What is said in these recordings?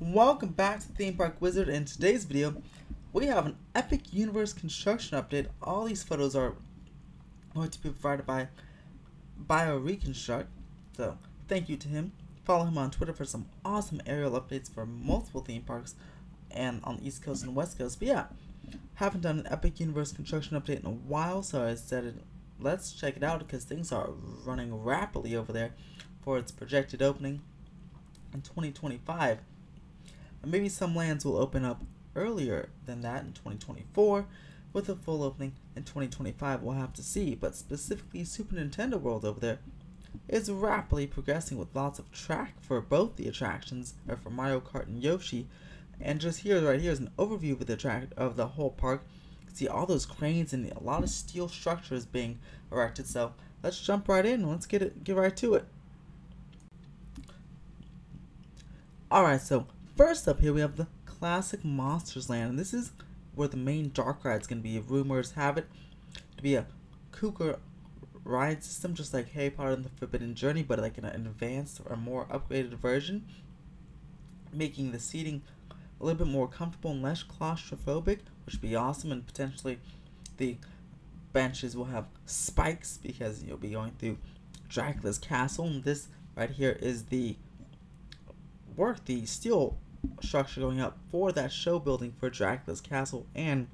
Welcome back to Theme Park Wizard. In today's video, we have an Epic Universe construction update. All these photos are going to be provided by BioReconstruct, so thank you to him. Follow him on Twitter for some awesome aerial updates for multiple theme parks and on the East Coast and West Coast. But yeah, haven't done an Epic Universe construction update in a while, so I said let's check it out because things are running rapidly over there for its projected opening in 2025. Maybe some lands will open up earlier than that in 2024 with a full opening in 2025. We'll have to see, but specifically Super Nintendo World over there is rapidly progressing with lots of track for both the attractions, or for Mario Kart and Yoshi. And just right here is an overview of the whole park. You can see all those cranes and a lot of steel structures being erected, so let's jump right in and let's get right to it. Alright, so first up here we have the Classic Monsters land, and this is where the main dark ride is going to be. Rumors have it to be a Kooker ride system, just like Harry Potter and the Forbidden Journey, but like an advanced or more upgraded version, making the seating a little bit more comfortable and less claustrophobic, which would be awesome. And potentially the benches will have spikes because you'll be going through Dracula's castle. And this right here is the steel structure going up for that show building for Dracula's castle and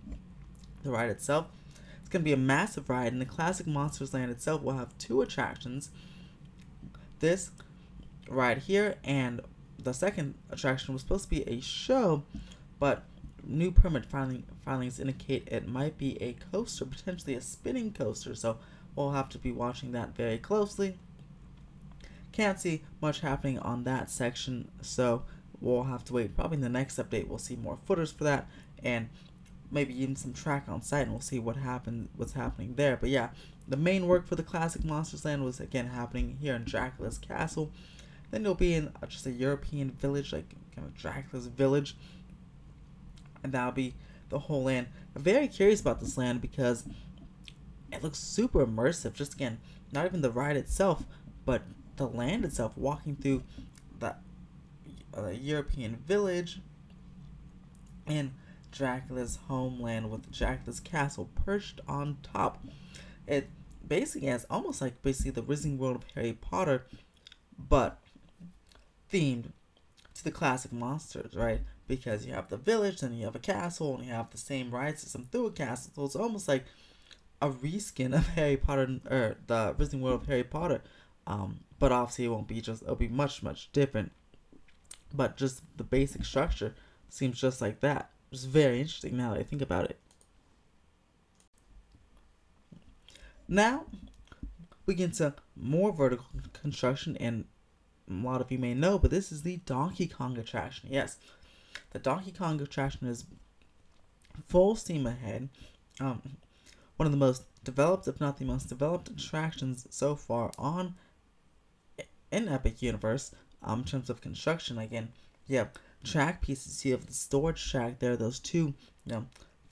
the ride itself. It's going to be a massive ride, and the Classic Monsters Land itself will have two attractions. This ride here, and the second attraction was supposed to be a show, but new permit filings indicate it might be a coaster, potentially a spinning coaster, so we'll have to be watching that very closely. Can't see much happening on that section, so we'll have to wait. Probably in the next update we'll see more footers for that, and maybe even some track on site, and we'll see what's happening there. But yeah, the main work for the Classic Monsters Land was again happening here in Dracula's castle. Then you'll be in just a European village, like kind of Dracula's village, and that'll be the whole land. I'm very curious about this land because it looks super immersive. Just again, not even the ride itself, but the land itself, walking through the European village and Dracula's homeland with Dracula's castle perched on top. It basically has almost like the Wizarding World of Harry Potter, but themed to the Classic Monsters, right? Because you have the village, then you have a castle, and you have the same ride system through a castle. So it's almost like a reskin of Harry Potter, or the Wizarding World of Harry Potter. But obviously it won't be just, it'll be much different, but just the basic structure seems just like that. It's very interesting now that I think about it. Now we get into more vertical construction, and a lot of you may know, but this is the Donkey Kong attraction. Yes, the Donkey Kong attraction is full steam ahead. One of the most developed, if not the most developed, attractions so far on in Epic Universe, in terms of construction. Again, you have track pieces, you have the storage track there, those two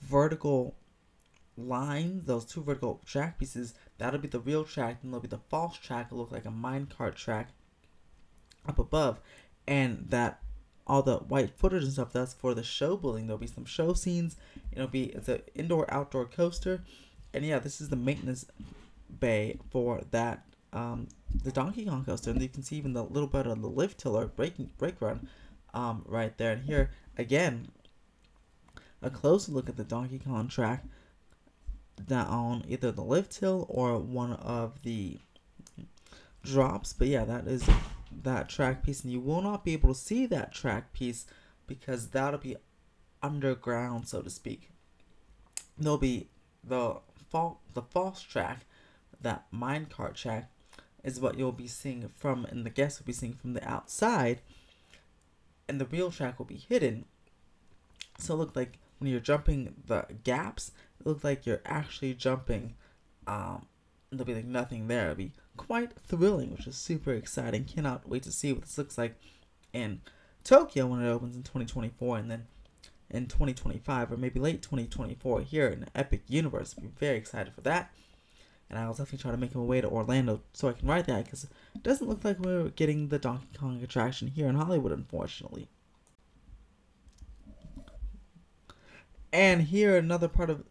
vertical lines, those two vertical track pieces, that'll be the real track, and there'll be the false track, it'll look like a minecart track up above, and that all the white footage and stuff, that's for the show building. There'll be some show scenes, it's an indoor-outdoor coaster, and yeah, this is the maintenance bay for that, the Donkey Kong coaster. And you can see even the little bit of the lift hill or brake run right there. And here again, a closer look at the Donkey Kong track on either the lift hill or one of the drops. But yeah, that is that track piece, and you will not be able to see that track piece because that'll be underground, so to speak. There'll be the false track, that minecart track, is what you'll be seeing from, and the guests will be seeing from the outside, and the real track will be hidden. So it looked like when you're jumping the gaps, it looked like you're actually jumping. There'll be like nothing there. It'll be quite thrilling, which is super exciting. Cannot wait to see what this looks like in Tokyo when it opens in 2024, and then in 2025, or maybe late 2024 here in Epic Universe. I'm very excited for that. And I'll definitely try to make my way to Orlando so I can ride that, because it doesn't look like we're getting the Donkey Kong attraction here in Hollywood, unfortunately. And here, another part of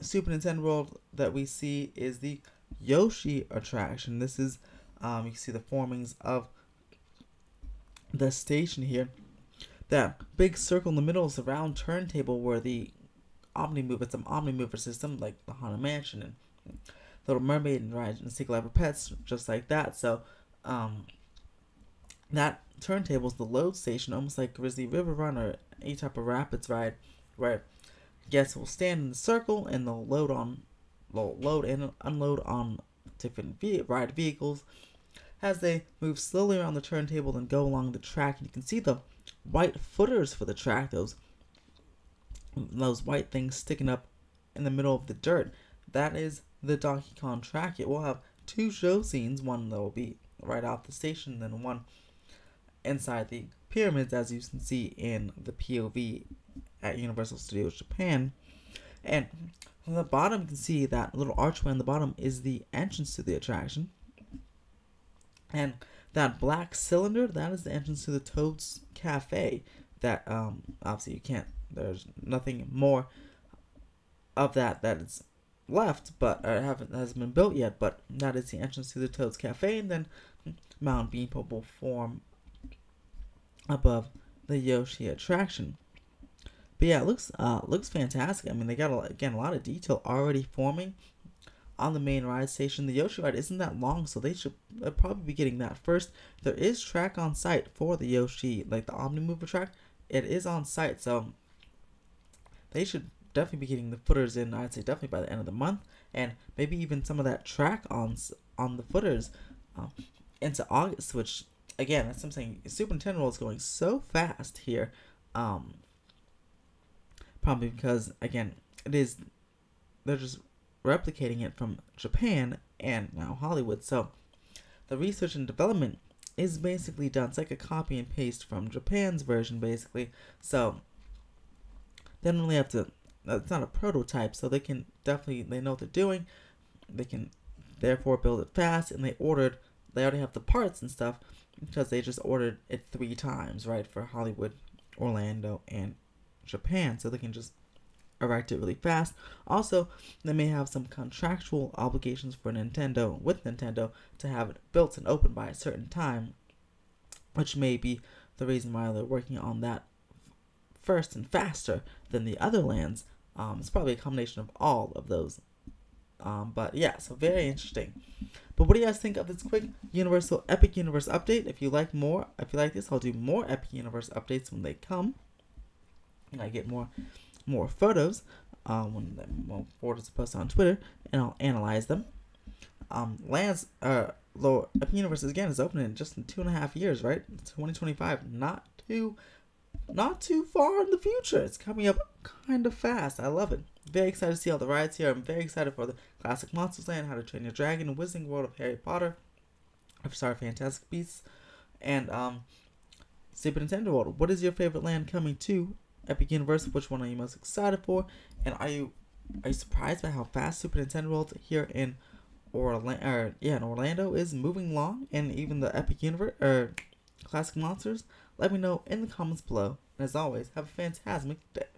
Super Nintendo World that we see is the Yoshi attraction. This is, you can see the formings of the station here. That big circle in the middle is the round turntable where the Omni mover, it's an Omni mover system like the Haunted Mansion and Little Mermaid and Ride and Secret Life of Pets, just like that. So, that turntable is the load station, almost like Grizzly River Run or any type of rapids ride, where guests will stand in the circle and they'll load and unload on different ride vehicles as they move slowly around the turntable and go along the track. And you can see the white footers for the track, those white things sticking up in the middle of the dirt. That is the Donkey Kong track. It will have two show scenes, one that will be right off the station, and then one inside the pyramids, as you can see in the POV at Universal Studios Japan. And on the bottom, you can see that little archway on the bottom is the entrance to the attraction. And that black cylinder, that is the entrance to the Toad's Cafe. That, obviously you can't, there's nothing more of that is left, but hasn't been built yet, but that is the entrance to the Toad's Cafe. And then Mount Beanpole will form above the Yoshi attraction. But yeah, it looks fantastic. I mean, they got a lot of detail already forming on the main ride station. The Yoshi ride isn't that long, so they should probably be getting that first. There is track on site for the Yoshi, like the Omni mover track. It is on site, so they should definitely be getting the footers in. I'd say definitely by the end of the month, and maybe even some of that track on the footers into August. Which again, that's something. Super Nintendo World is going so fast here. Probably because, again, they're just replicating it from Japan and now Hollywood. So the research and development is basically done. It's like a copy and paste from Japan's version, basically. So they don't really have to, it's not a prototype, so they can definitely, they know what they're doing. They can therefore build it fast, and they already have the parts and stuff because they just ordered it 3 times, right, for Hollywood, Orlando, and Japan, so they can just erect it really fast. Also, they may have some contractual obligations for Nintendo with Nintendo to have it built and open by a certain time, which may be the reason why they're working on that first and faster than the other lands. It's probably a combination of all of those. But yeah, so very interesting. But what do you guys think of this quick Epic Universe update? If you like this, I'll do more Epic Universe updates when they come. And I get more photos when the photos are posted on Twitter, and I'll analyze them. Lands Epic Universe again is opening in just in 2.5 years, right? 2025, not too far in the future. It's coming up kind of fast. I love it. Very excited to see all the rides here. I'm very excited for the Classic Monsters Land, How to Train Your Dragon, Wizarding World of Harry Potter, Fantastic Beasts, and Super Nintendo World. What is your favorite land coming to Epic Universe? Which one are you most excited for? And are you surprised by how fast Super Nintendo World here in Orlando is moving along, and even the Epic Universe or Classic Monsters? Let me know in the comments below. And as always, have a fantastic day.